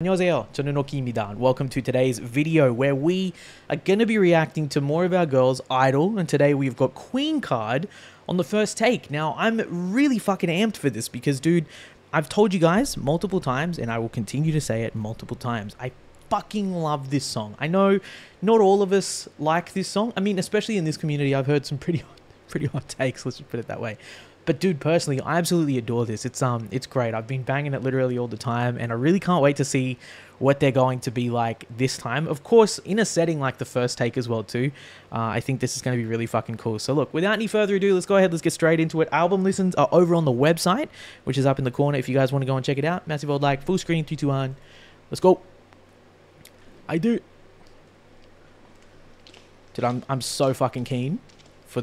Welcome to today's video where we are going to be reacting to more of our girls Idle, and today we've got Queen Card on The First Take. Now I'm really fucking amped for this because, dude, I've told you guys multiple times and I will continue to say it multiple times, I fucking love this song. I know not all of us like this song. I mean, especially in this community, I've heard some pretty hot takes, let's just put it that way. But dude, personally, I absolutely adore this. It's great. I've been banging it literally all the time, and I really can't wait to see what they're going to be like this time. Of course, in a setting like The First Take as well too. I think this is going to be really fucking cool. So look, without any further ado, let's go ahead. Let's get straight into it. Album listens are over on the website, which is up in the corner if you guys want to go and check it out. Massive old like, full screen, 3, 2, 1. Let's go. I do. Dude, I'm so fucking keen for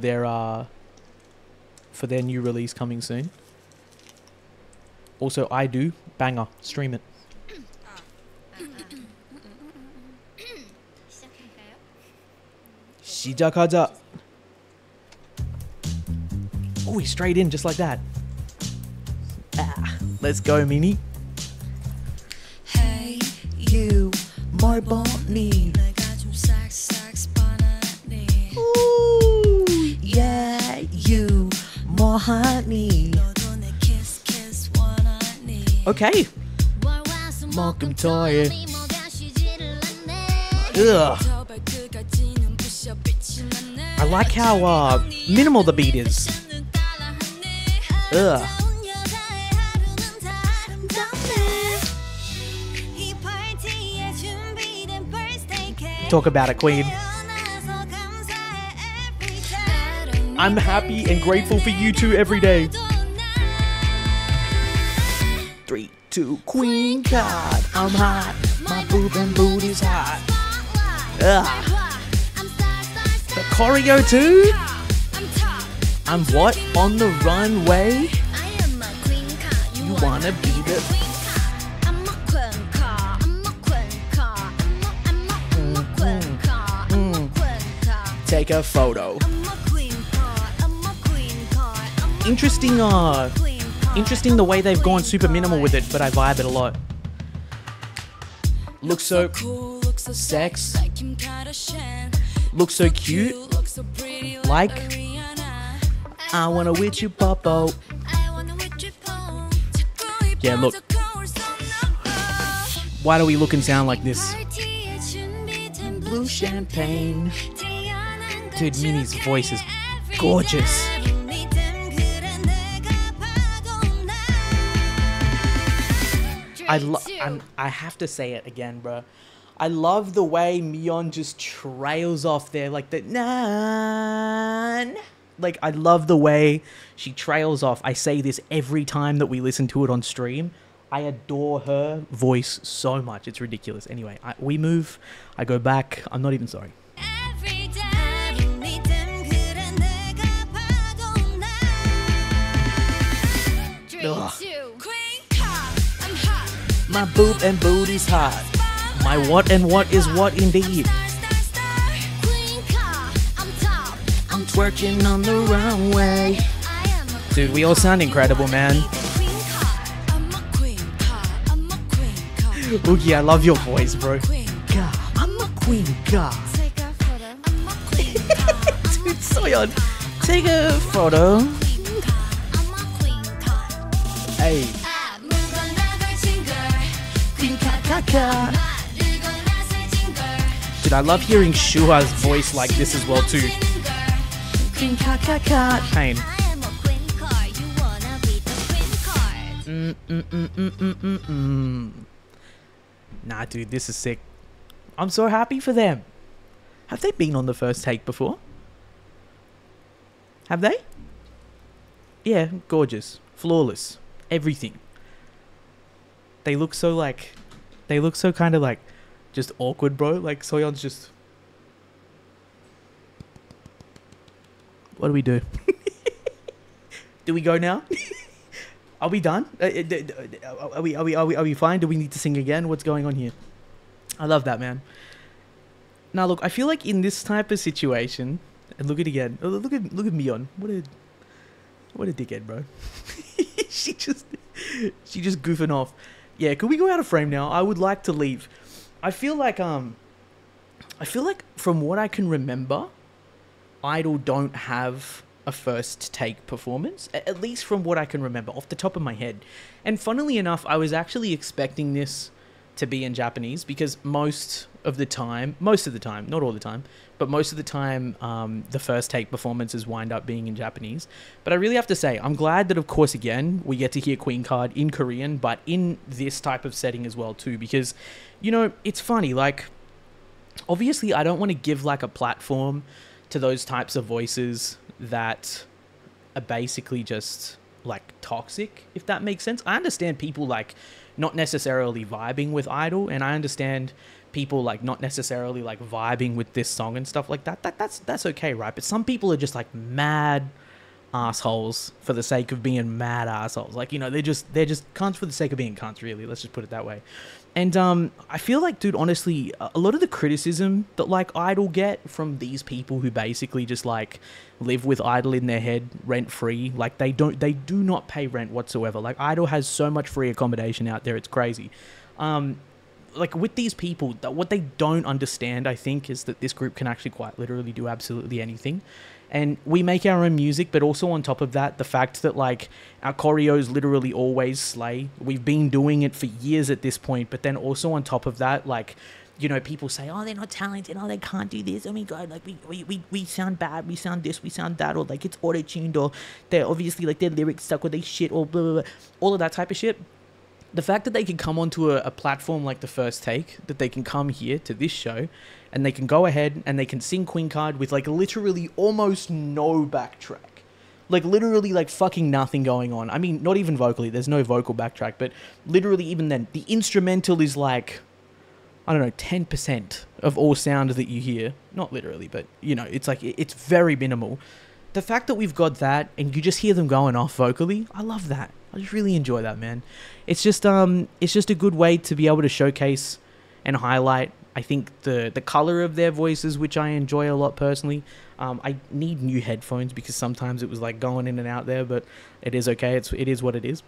their new release coming soon. Also, I do banger, stream it. Shijakada. Oh, he's straight in just like that. Ah, let's go, Mini. Hey, you, more bonnie. Yeah, you. More honey. Okay. Welcome to you. Ugh. I like how minimal the beat is. Ugh. Talk about it, Queen. I'm happy and grateful for you two every day. 3, 2, Queen Card. I'm hot. My boob and booty's hot. Ugh. The choreo too? I'm what? On the runway? You wanna be the... Take a photo. Interesting, interesting the way they've gone super minimal with it, but I vibe it a lot. Looks so cool, looks so sex, looks so cute, like I wanna with you, popo. Yeah, look. Why do we look and sound like this? Blue champagne. Dude, Mini's voice is gorgeous. I have to say it again, bro. I love the way Miyeon just trails off there, like the nan. Like, I love the way she trails off. I say this every time that we listen to it on stream. I adore her voice so much. It's ridiculous. Anyway, we move. I go back. I'm not even sorry. Ugh. My boob and booty's hot. My what and what is what indeed. I'm twerking on the runway. Dude, we all sound incredible, man. Oogie, I love your voice, bro. I'm a queen car. Dude, Soyeon, take a photo. Hey. Dude, I love hearing Shuha's voice like this as well too. Pain. Nah, dude, this is sick. I'm so happy for them. Have they been on The First Take before? Have they? Yeah, gorgeous. Flawless. Everything. They look so like... They look so kind of like just awkward, bro. Like Soyeon's just... What do we do? Do we go now? Are we done? Are we fine? Do we need to sing again? What's going on here? I love that, man. Now look, I feel like in this type of situation, and look at again. Look at Miyeon. What a dickhead, bro. She just goofing off. Yeah, could we go out of frame now? I would like to leave. I feel like from what I can remember, Idle don't have a first take performance, at least from what I can remember off the top of my head. And funnily enough, I was actually expecting this to be in Japanese, because most of the time, not all the time, but most of the time, the first take performances wind up being in Japanese. But I really have to say, I'm glad that, of course, again, we get to hear Queen Card in Korean, but in this type of setting as well, too, because, you know, it's funny, like, obviously, I don't want to give, like, a platform to those types of voices that are basically just, like, toxic, if that makes sense. I understand people, like, not necessarily vibing with Idol, and I understand people, like, not necessarily, like, vibing with this song and stuff like that. That's okay, right? But some people are just, like, mad assholes for the sake of being mad assholes. Like, you know, they're just cunts for the sake of being cunts, really. Let's just put it that way. And I feel like, dude, honestly, a lot of the criticism that, like, Idol get from these people who basically just, like, live with Idol in their head rent free, like, they do not pay rent whatsoever. Like, Idol has so much free accommodation out there, it's crazy. Like, with these people, what they don't understand, I think, is that this group can actually quite literally do absolutely anything. And we make our own music, but also on top of that, the fact that, like, our choreos literally always slay. We've been doing it for years at this point, but then also on top of that, like, you know, people say, oh, they're not talented, oh, they can't do this, oh my god, like, we sound bad, we sound this, we sound that, or, like, it's auto-tuned, or they're obviously, like, their lyrics suck, or they shit, or blah, blah, blah, all of that type of shit. The fact that they can come onto a platform like The First Take, that they can come here to this show, and they can go ahead and they can sing Queen Card with, like, literally almost no backtrack. Like, literally, like, fucking nothing going on. I mean, not even vocally. There's no vocal backtrack, but literally even then, the instrumental is, like, I don't know, 10% of all sound that you hear. Not literally, but, you know, it's, like, it's very minimal. The fact that we've got that and you just hear them going off vocally, I love that. I just really enjoy that, man. It's just a good way to be able to showcase and highlight, I think, the color of their voices, which I enjoy a lot personally. I need new headphones because sometimes it was, like, going in and out there, but it is okay. It is what it is.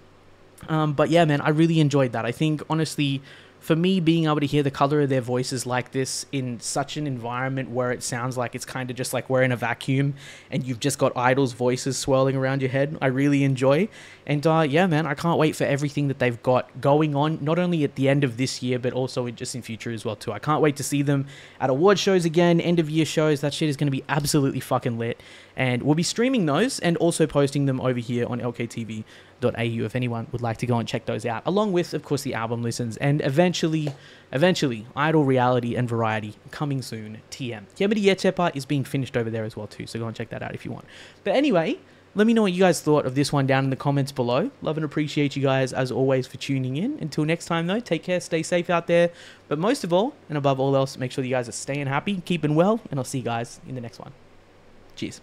But yeah, man, I really enjoyed that. I think, honestly, for me, being able to hear the color of their voices like this in such an environment where it sounds like it's kind of just like we're in a vacuum and you've just got Idol's voices swirling around your head, I really enjoy. And yeah, man, I can't wait for everything that they've got going on, not only at the end of this year, but also just in future as well, too. I can't wait to see them at award shows again, end of year shows. That shit is going to be absolutely fucking lit. And we'll be streaming those and also posting them over here on lktv.au if anyone would like to go and check those out, along with, of course, the album listens and eventually Idle Reality and Variety coming soon. TM Kemiti Yetepa is being finished over there as well too, so go and check that out if you want. But anyway, let me know what you guys thought of this one down in the comments below. Love and appreciate you guys as always for tuning in. Until next time though, take care, stay safe out there, but most of all and above all else, make sure that you guys are staying happy, keeping well, and I'll see you guys in the next one. Cheers.